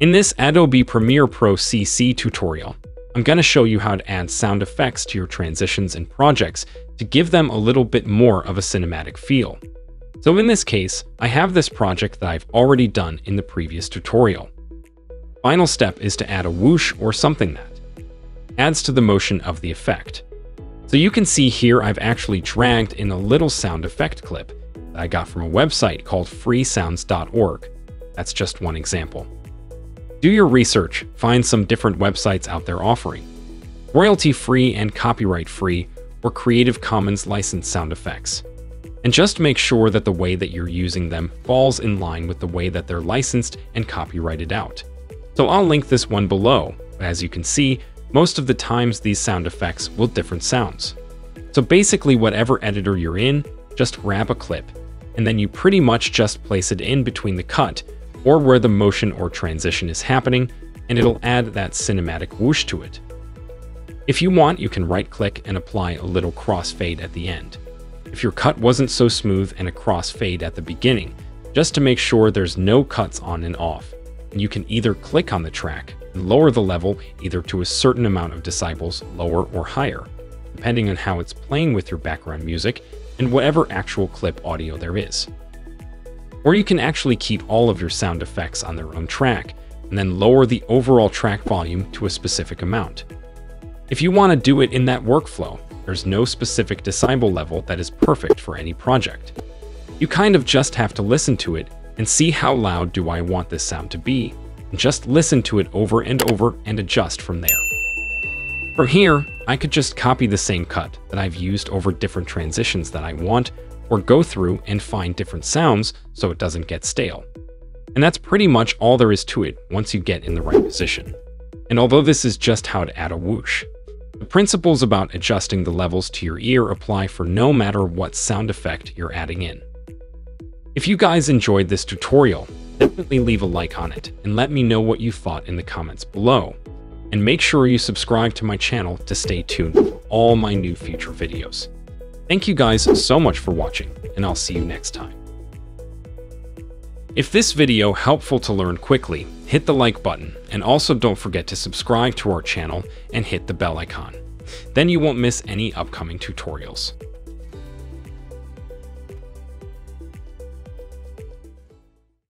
In this Adobe Premiere Pro CC tutorial, I'm going to show you how to add sound effects to your transitions and projects to give them a little bit more of a cinematic feel. So in this case, I have this project that I've already done in the previous tutorial. Final step is to add a whoosh or something that adds to the motion of the effect. So you can see here I've actually dragged in a little sound effect clip that I got from a website called Freesounds.org. That's just one example. Do your research, find some different websites out there offering royalty-free and copyright-free or Creative Commons licensed sound effects. And just make sure that the way that you're using them falls in line with the way that they're licensed and copyrighted out. So I'll link this one below, but as you can see, most of the times these sound effects will different sounds. So basically whatever editor you're in, just grab a clip, and then you pretty much just place it in between the cut or where the motion or transition is happening, and it'll add that cinematic whoosh to it. If you want, you can right-click and apply a little crossfade at the end. If your cut wasn't so smooth and a crossfade at the beginning, just to make sure there's no cuts on and off, and you can either click on the track and lower the level either to a certain amount of decibels, lower or higher, depending on how it's playing with your background music and whatever actual clip audio there is. Or you can actually keep all of your sound effects on their own track and then lower the overall track volume to a specific amount. If you want to do it in that workflow, there's no specific decibel level that is perfect for any project. You kind of just have to listen to it and see how loud do I want this sound to be, and just listen to it over and over and adjust from there. From here, I could just copy the same cut that I've used over different transitions that I want, or go through and find different sounds so it doesn't get stale. And that's pretty much all there is to it once you get in the right position. And although this is just how to add a whoosh, the principles about adjusting the levels to your ear apply for no matter what sound effect you're adding in. If you guys enjoyed this tutorial, definitely leave a like on it and let me know what you thought in the comments below. And make sure you subscribe to my channel to stay tuned for all my new future videos. Thank you guys so much for watching, and I'll see you next time. If this video helpful to learn quickly, hit the like button, and also don't forget to subscribe to our channel and hit the bell icon. Then you won't miss any upcoming tutorials.